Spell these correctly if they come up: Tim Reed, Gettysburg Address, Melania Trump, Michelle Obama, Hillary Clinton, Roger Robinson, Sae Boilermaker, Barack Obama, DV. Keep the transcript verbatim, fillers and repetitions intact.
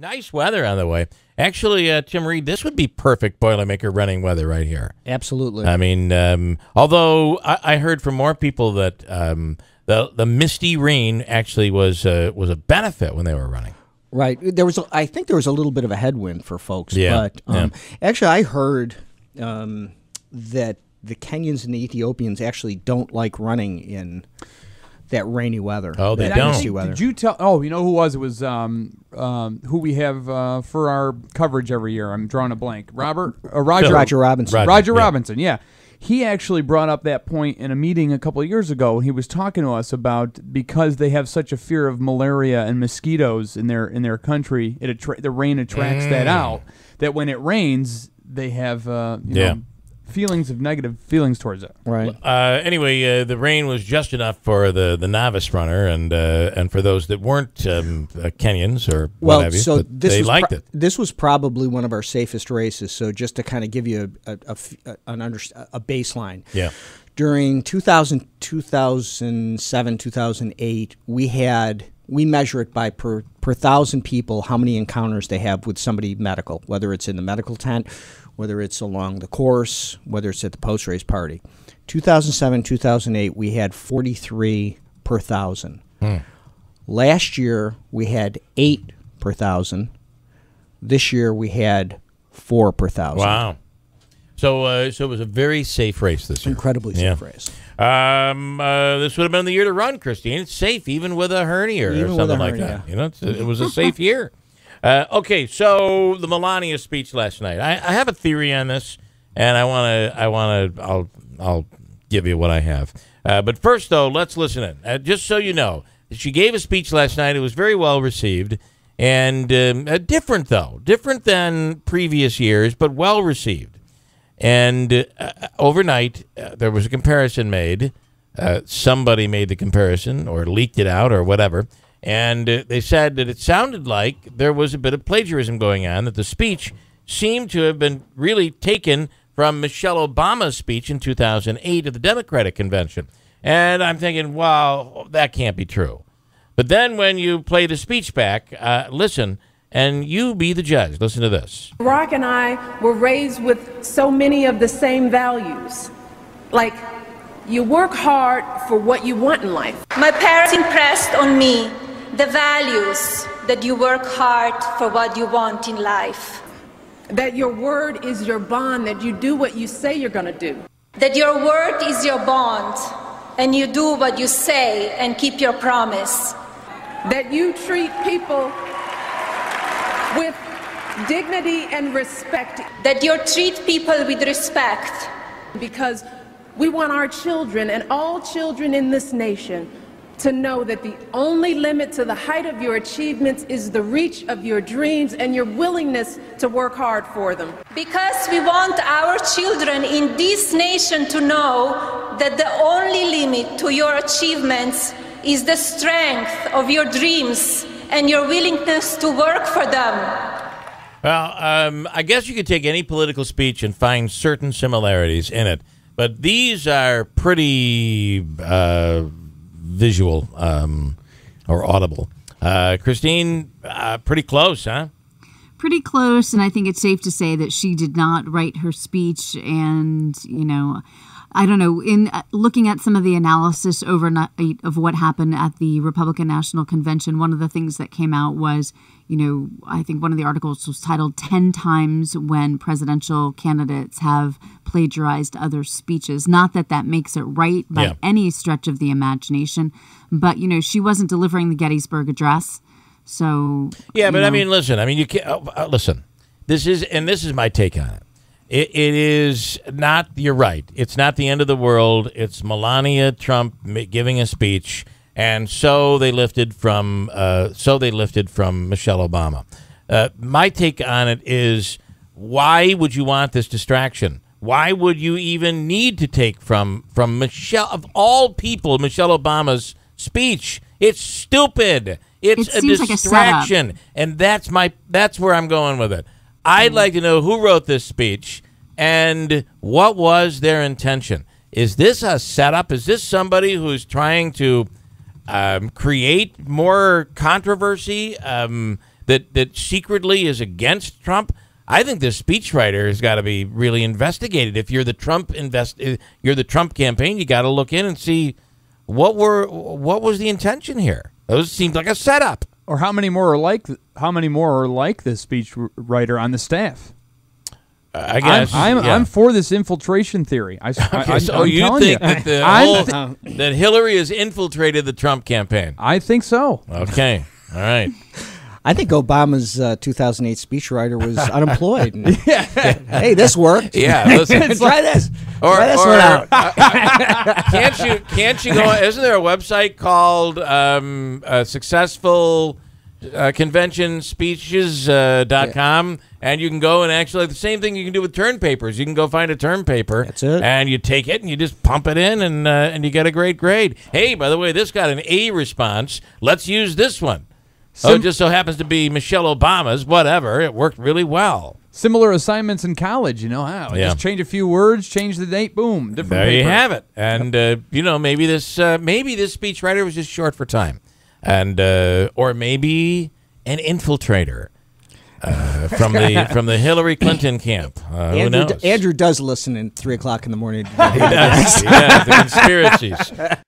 Nice weather on the way. Actually, uh, Tim Reed, this would be perfect Boilermaker running weather right here. Absolutely. I mean, um, although I, I heard from more people that um, the the misty rain actually was uh, was a benefit when they were running. Right. There was, a, I think, there was a little bit of a headwind for folks. Yeah. But um, yeah. actually, I heard um, that the Kenyans and the Ethiopians actually don't like running in that rainy weather. Oh, they don't. Weather. Did you tell? Oh, you know who was? It was um, um, who we have uh, for our coverage every year. I'm drawing a blank. Robert, uh, Roger, Roger Robinson. Roger, Roger yeah. Robinson. Yeah, he actually brought up that point in a meeting a couple of years ago. He was talking to us about because they have such a fear of malaria and mosquitoes in their in their country. It attra the rain attracts mm. that out. That when it rains, they have uh, you yeah. know, feelings of negative feelings towards it. Right. Uh, anyway, uh, the rain was just enough for the, the novice runner and uh, and for those that weren't um, uh, Kenyans or well, what have you, so but this they liked it. This was probably one of our safest races. So just to kind of give you a a, a, an under, a baseline. Yeah. During two thousand, two thousand seven, two thousand eight, we had. We measure it by per, per thousand people how many encounters they have with somebody medical, whether it's in the medical tent, whether it's along the course, whether it's at the post-race party. two thousand seven, two thousand eight, we had forty-three per thousand. Mm. Last year, we had eight per thousand. This year, we had four per thousand. Wow. So, uh, so it was a very safe race this year. Incredibly safe yeah. race. Um, uh, this would have been the year to run, Christine. It's safe, even with a hernia even or something like hernia. that. You know, it's, it was a safe year. Uh, okay, so the Melania speech last night. I, I have a theory on this, and I want to. I want to. I'll. I'll give you what I have. Uh, but first, though, let's listen in. Uh, just so you know, she gave a speech last night. It was very well received, and um, uh, different though, different than previous years, but well received. And uh, overnight, uh, there was a comparison made. Uh, somebody made the comparison or leaked it out or whatever. And uh, they said that it sounded like there was a bit of plagiarism going on, that the speech seemed to have been really taken from Michelle Obama's speech in two thousand eight at the Democratic Convention. And I'm thinking, wow, that can't be true. But then when you play the speech back, uh, listen. And you be the judge. Listen to this. Barack and I were raised with so many of the same values. Like, you work hard for what you want in life. My parents impressed on me the values that you work hard for what you want in life. That your word is your bond, that you do what you say you're going to do. That your word is your bond, and you do what you say and keep your promise. That you treat people with dignity and respect. That you treat people with respect. Because we want our children and all children in this nation to know that the only limit to the height of your achievements is the reach of your dreams and your willingness to work hard for them. Because we want our children in this nation to know that the only limit to your achievements is the strength of your dreams and your willingness to work for them. Well, um, I guess you could take any political speech and find certain similarities in it, but these are pretty uh, visual um, or audible. Uh, Christine, uh, pretty close, huh? Pretty close, and I think it's safe to say that she did not write her speech, and, you know, I don't know, in looking at some of the analysis overnight of what happened at the Republican National Convention, one of the things that came out was, you know, I think one of the articles was titled ten times when presidential candidates have plagiarized other speeches. Not that that makes it right by yeah. any stretch of the imagination, but, you know, she wasn't delivering the Gettysburg Address, so... Yeah, but, know. I mean, listen, I mean, you can't... Uh, listen, this is, and this is my take on it. It, it is not, you're right, it's not the end of the world. It's Melania Trump giving a speech, and so they lifted from, uh, so they lifted from Michelle Obama. Uh, my take on it is, why would you want this distraction? Why would you even need to take from, from Michelle, of all people, Michelle Obama's speech? It's stupid. It's it a distraction. Like a and that's my, that's where I'm going with it. I'd like to know who wrote this speech and what was their intention. Is this a setup? Is this somebody who's trying to um, create more controversy? Um, that that secretly is against Trump. I think this speechwriter has got to be really investigated. If you're the Trump invest, you're the Trump campaign, you got to look in and see what were what was the intention here. Those seemed like a setup. Or how many more are like how many more are like this speechwriter on the staff? I guess I'm I'm, yeah. I'm for this infiltration theory. I, okay, I, I so I'm you think you. that the whole, th that Hillary has infiltrated the Trump campaign? I think so. Okay, all right. I think Obama's uh, two thousand eight speechwriter was unemployed. Yeah. Hey, this worked. Yeah, listen. Try this. Or, Try this or, one out. uh, uh, can't you? Can't you go? Isn't there a website called um, uh, Successful? Uh, convention speeches dot com, uh, yeah. and you can go and actually the same thing you can do with term papers. You can go find a term paper, that's it, and you take it and you just pump it in, and uh, and you get a great grade. Hey, by the way, this got an A response. Let's use this one. Sim oh, it just so happens to be Michelle Obama's. Whatever, it worked really well. Similar assignments in college, you know how? Yeah. Just change a few words, change the date, boom. Different there paper. You have it. And yep. uh, you know, maybe this uh, maybe this speechwriter was just short for time. And uh, or maybe an infiltrator uh, from the from the Hillary Clinton camp. Uh, Andrew, who knows? Andrew does listen at three o'clock in the morning. He does. He does. The conspiracies.